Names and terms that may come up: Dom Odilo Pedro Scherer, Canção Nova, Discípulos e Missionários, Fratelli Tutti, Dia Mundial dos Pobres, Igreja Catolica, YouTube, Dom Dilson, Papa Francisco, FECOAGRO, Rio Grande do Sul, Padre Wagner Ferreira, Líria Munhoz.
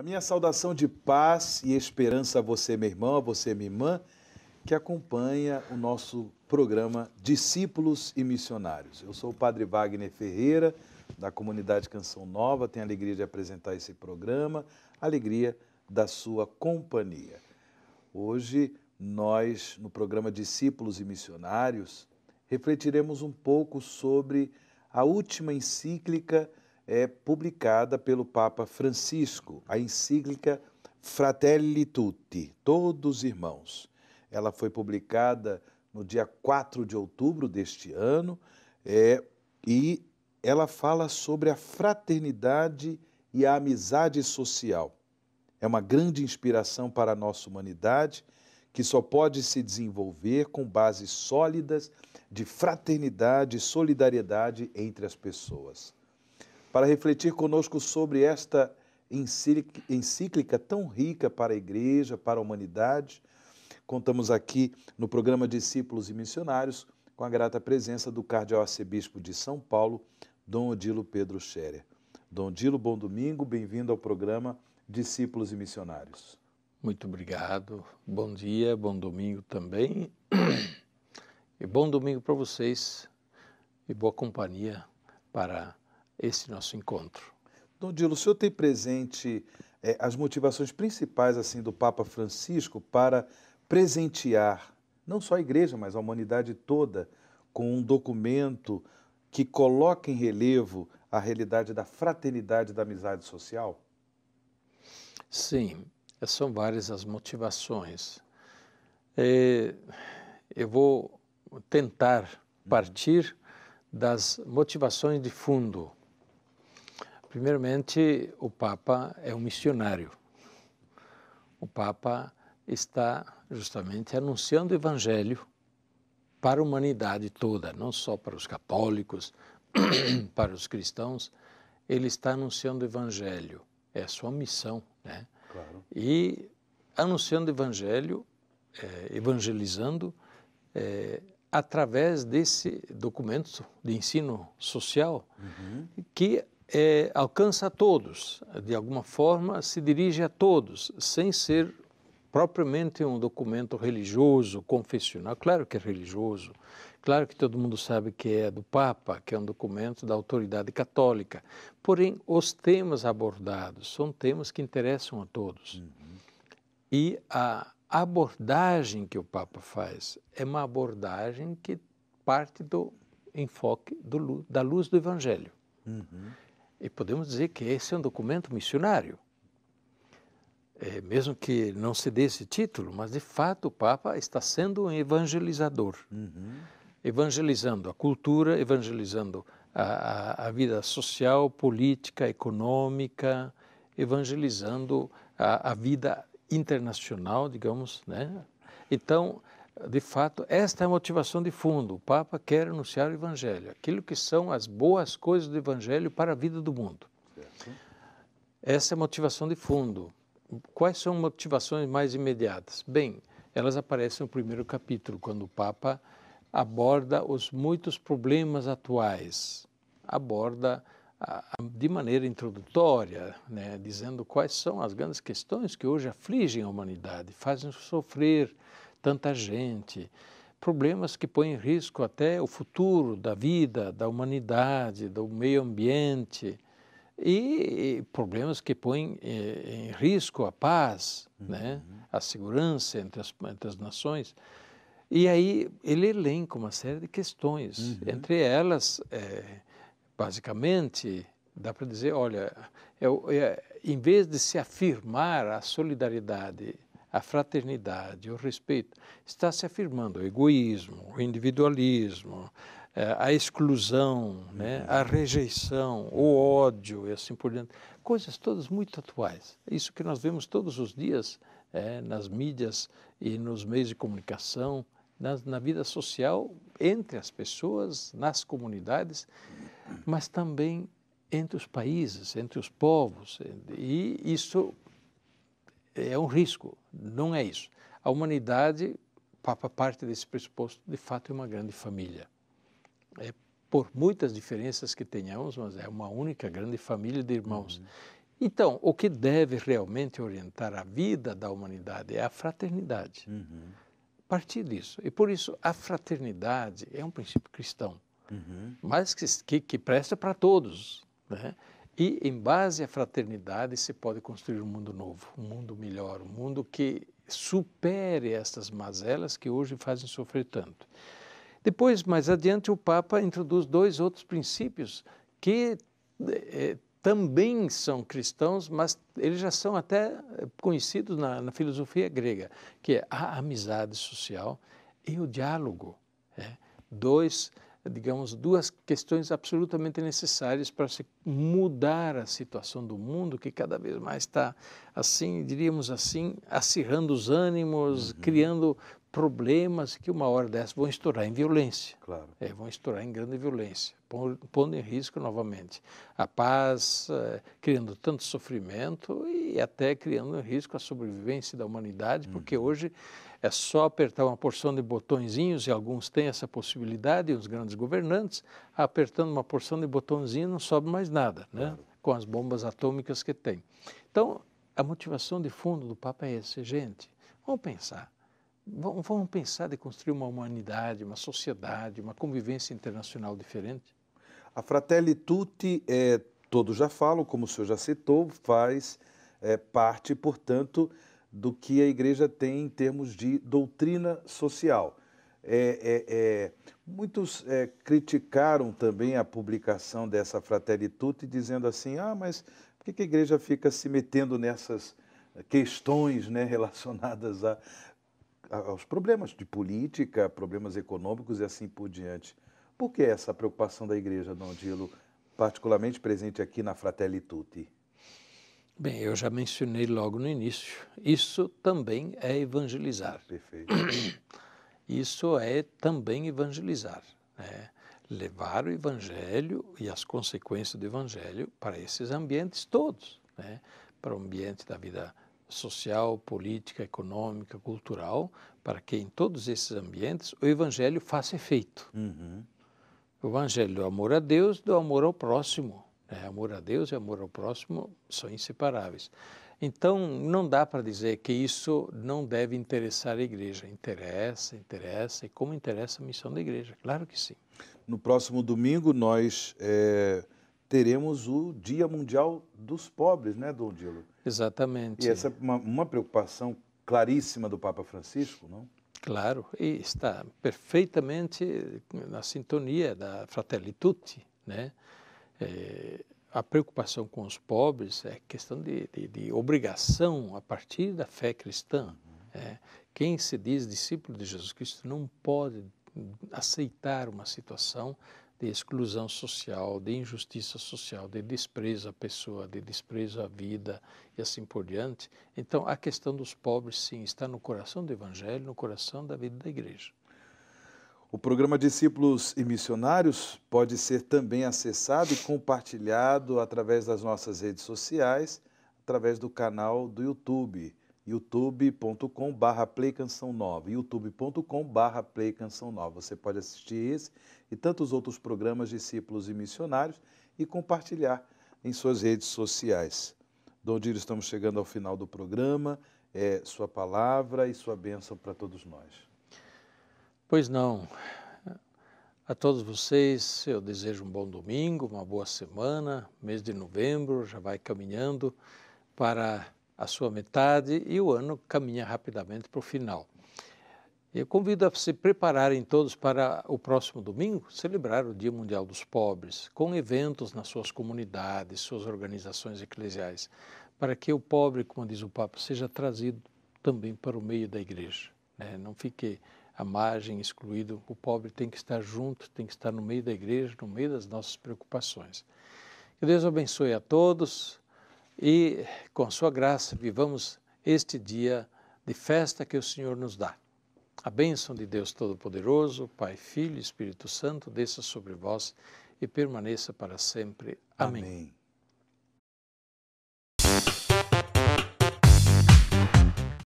A minha saudação de paz e esperança a você, meu irmão, a você, minha irmã, que acompanha o nosso programa Discípulos e Missionários. Eu sou o Padre Wagner Ferreira, da comunidade Canção Nova, tenho a alegria de apresentar esse programa, a alegria da sua companhia. Hoje, nós, no programa Discípulos e Missionários, refletiremos um pouco sobre a última encíclica publicada pelo Papa Francisco, a encíclica Fratelli Tutti, Todos Irmãos. Ela foi publicada no dia 4 de outubro deste ano e ela fala sobre a fraternidade e a amizade social. É uma grande inspiração para a nossa humanidade, que só pode se desenvolver com bases sólidas de fraternidade e solidariedade entre as pessoas. Para refletir conosco sobre esta encíclica tão rica para a Igreja, para a humanidade, contamos aqui no programa Discípulos e Missionários com a grata presença do cardeal-arcebispo de São Paulo, Dom Odilo Pedro Scherer. Dom Odilo, bom domingo, bem-vindo ao programa Discípulos e Missionários. Muito obrigado, bom dia, bom domingo também, e bom domingo para vocês, e boa companhia para esse nosso encontro. Dom Dilson, o senhor tem presente as motivações principais assim do Papa Francisco para presentear não só a Igreja, mas a humanidade toda, com um documento que coloca em relevo a realidade da fraternidade e da amizade social? Sim. São várias as motivações. Eu vou tentar partir das motivações de fundo. Primeiramente, o Papa é um missionário. O Papa está justamente anunciando o Evangelho para a humanidade toda, não só para os católicos, para os cristãos. Ele está anunciando o Evangelho. É a sua missão, né? Claro. E anunciando o Evangelho, evangelizando, através desse documento de ensino social, que alcança a todos, de alguma forma se dirige a todos, sem ser propriamente um documento religioso, confessional. Claro que é religioso, claro que todo mundo sabe que é do Papa, que é um documento da autoridade católica. Porém, os temas abordados são temas que interessam a todos. E a abordagem que o Papa faz é uma abordagem que parte do enfoque da luz do Evangelho. E podemos dizer que esse é um documento missionário. Mesmo que não se dê esse título, mas de fato o Papa está sendo um evangelizador. Evangelizando a cultura, evangelizando a vida social, política, econômica, evangelizando a vida internacional, digamos, né? Então, de fato, esta é a motivação de fundo. O Papa quer anunciar o Evangelho, aquilo que são as boas coisas do Evangelho para a vida do mundo. Certo. Essa é a motivação de fundo. Quais são motivações mais imediatas? Bem, elas aparecem no primeiro capítulo, quando o Papa aborda os muitos problemas atuais. Aborda de maneira introdutória, né, dizendo quais são as grandes questões que hoje afligem a humanidade, fazem sofrer tanta gente, problemas que põem em risco até o futuro da vida, da humanidade, do meio ambiente, e problemas que põem em risco a paz, né, a segurança entre as nações. E aí ele elenca uma série de questões. Entre elas, basicamente, dá para dizer, olha, em vez de se afirmar a solidariedade, a fraternidade, o respeito, está se afirmando o egoísmo, o individualismo, a exclusão, né, a rejeição, o ódio e assim por diante. Coisas todas muito atuais. Isso que nós vemos todos os dias nas mídias e nos meios de comunicação, na vida social, entre as pessoas, nas comunidades, mas também entre os países, entre os povos. E isso é um risco, não é isso. A humanidade, Papa parte desse pressuposto, de fato é uma grande família. Por muitas diferenças que tenhamos, mas é uma única grande família de irmãos. Então, o que deve realmente orientar a vida da humanidade é a fraternidade. A partir disso. E por isso, a fraternidade é um princípio cristão, mas que presta para todos, né? E em base à fraternidade se pode construir um mundo novo, um mundo melhor, um mundo que supere estas mazelas que hoje fazem sofrer tanto. Depois, mais adiante, o Papa introduz dois outros princípios que também são cristãos, mas eles já são até conhecidos na filosofia grega, que é a amizade social e o diálogo. Duas questões absolutamente necessárias para se mudar a situação do mundo, que cada vez mais está, assim, diríamos assim, acirrando os ânimos, criando problemas que uma hora dessas vão estourar em violência. Claro. Vão estourar em grande violência, pondo em risco novamente a paz, criando tanto sofrimento e até criando em risco a sobrevivência da humanidade, porque hoje é só apertar uma porção de botõezinhos, e alguns têm essa possibilidade, os grandes governantes, apertando uma porção de botõezinhos não sobe mais nada, né? Claro. Com as bombas atômicas que tem. Então, a motivação de fundo do Papa é essa, gente, vamos pensar. Vamos pensar de construir uma humanidade, uma sociedade, uma convivência internacional diferente? A Fratelli Tutti, todos já falam, como o senhor já citou, faz parte, portanto, do que a Igreja tem em termos de doutrina social. Muitos criticaram também a publicação dessa Fratelli Tutti, dizendo assim, mas por que a Igreja fica se metendo nessas questões, né, relacionadas aos problemas de política, problemas econômicos e assim por diante? Por que essa preocupação da Igreja, Dom Odilo, particularmente presente aqui na Fratelli Tutti? Bem, eu já mencionei logo no início, isso também é evangelizar. Perfeito. Isso é também evangelizar, né? Levar o Evangelho e as consequências do Evangelho para esses ambientes todos, né? Para o ambiente da vida social, política, econômica, cultural, para que em todos esses ambientes o Evangelho faça efeito. O Evangelho do amor a Deus, do amor ao próximo. Amor a Deus e amor ao próximo são inseparáveis. Então, não dá para dizer que isso não deve interessar a Igreja. Interessa, interessa, e como interessa a missão da Igreja, claro que sim. No próximo domingo nós teremos o Dia Mundial dos Pobres, né, Dom Odilo? Exatamente. E essa é uma preocupação claríssima do Papa Francisco, não? Claro, e está perfeitamente na sintonia da Fratelli Tutti, né? A preocupação com os pobres é questão de obrigação a partir da fé cristã. Quem se diz discípulo de Jesus Cristo não pode aceitar uma situação de exclusão social, de injustiça social, de desprezo à pessoa, de desprezo à vida e assim por diante. Então, a questão dos pobres, sim, está no coração do Evangelho, no coração da vida da Igreja. O programa Discípulos e Missionários pode ser também acessado e compartilhado através das nossas redes sociais, através do canal do YouTube, youtube.com/playcancaonova, youtube.com/playcancaonova. Você pode assistir esse e tantos outros programas Discípulos e Missionários e compartilhar em suas redes sociais. Dom Odilo, estamos chegando ao final do programa. Sua palavra e sua bênção para todos nós. Pois não. A todos vocês, eu desejo um bom domingo, uma boa semana. Mês de novembro já vai caminhando para a sua metade e o ano caminha rapidamente para o final. Eu convido a se prepararem todos para o próximo domingo, celebrar o Dia Mundial dos Pobres, com eventos nas suas comunidades, suas organizações eclesiais, para que o pobre, como diz o Papa, seja trazido também para o meio da Igreja, né? Não fique à margem, excluído. O pobre tem que estar junto, tem que estar no meio da Igreja, no meio das nossas preocupações. Que Deus abençoe a todos. E, com a sua graça, vivamos este dia de festa que o Senhor nos dá. A bênção de Deus Todo-Poderoso, Pai, Filho e Espírito Santo, desça sobre vós e permaneça para sempre. Amém. Amém.